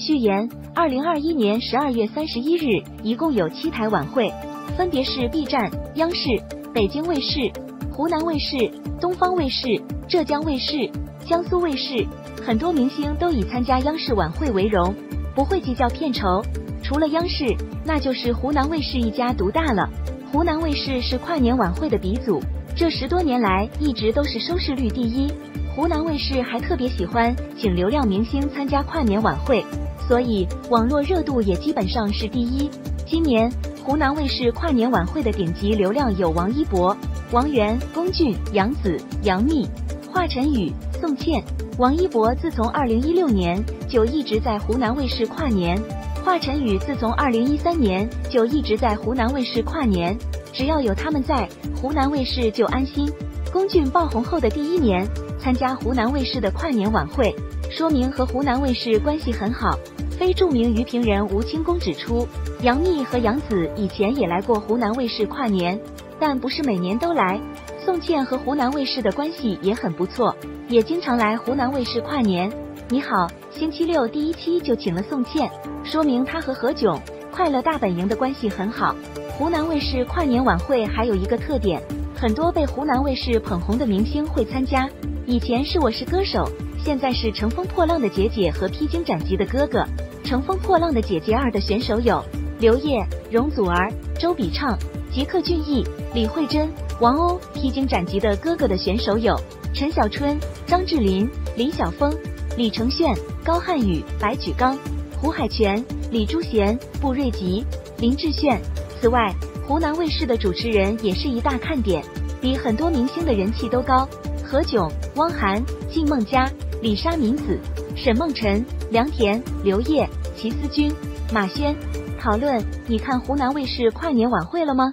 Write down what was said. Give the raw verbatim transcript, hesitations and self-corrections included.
序言： 二零二一年十二月三十一日，一共有七台晚会，分别是 B 站、央视、北京卫视、湖南卫视、东方卫视、浙江卫视、江苏卫视。很多明星都以参加央视晚会为荣，不会计较片酬。除了央视，那就是湖南卫视一家独大了。湖南卫视是跨年晚会的鼻祖，这十多年来一直都是收视率第一。 湖南卫视还特别喜欢请流量明星参加跨年晚会，所以网络热度也基本上是第一。今年湖南卫视跨年晚会的顶级流量有王一博、王源、龚俊、杨紫、杨幂、华晨宇、宋茜。王一博自从二零一六年就一直在湖南卫视跨年，华晨宇自从二零一三年就一直在湖南卫视跨年。只要有他们在，湖南卫视就安心。龚俊爆红后的第一年， 参加湖南卫视的跨年晚会，说明和湖南卫视关系很好。非著名娱评人吴清宫指出，杨幂和杨紫以前也来过湖南卫视跨年，但不是每年都来。宋茜和湖南卫视的关系也很不错，也经常来湖南卫视跨年。你好，星期六第一期就请了宋茜，说明她和何炅、快乐大本营的关系很好。湖南卫视跨年晚会还有一个特点，很多被湖南卫视捧红的明星会参加。 以前是我是歌手，现在是乘风破浪的姐姐和披荆斩棘的哥哥。乘风破浪的姐姐二的选手有刘烨、容祖儿、周笔畅、吉克隽逸、李慧珍、王鸥。披荆斩棘的哥哥的选手有陈小春、张智霖、李晓峰、李承铉、高瀚宇、白举纲、胡海泉、李朱贤、布瑞吉、林志炫。此外，湖南卫视的主持人也是一大看点，比很多明星的人气都高。 何炅、汪涵、靳梦嘉、李莎、闵子、沈梦辰、梁田、刘烨、齐思钧、马轩讨论：你看湖南卫视跨年晚会了吗？